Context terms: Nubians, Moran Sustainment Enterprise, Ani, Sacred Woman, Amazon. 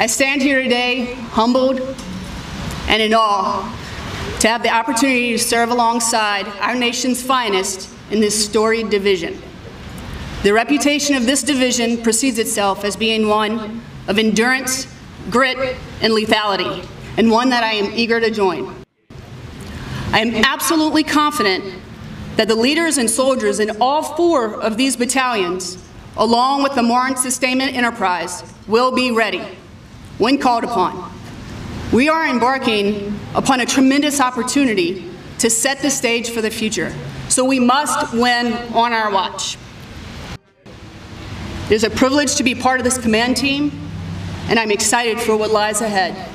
I stand here today humbled and in awe to have the opportunity to serve alongside our nation's finest in this storied division. The reputation of this division precedes itself as being one of endurance, grit, and lethality, and one that I am eager to join. I am absolutely confident that the leaders and soldiers in all four of these battalions, along with the Moran Sustainment Enterprise, will be ready when called upon. We are embarking upon a tremendous opportunity to set the stage for the future, so we must win on our watch. It is a privilege to be part of this command team, and I'm excited for what lies ahead.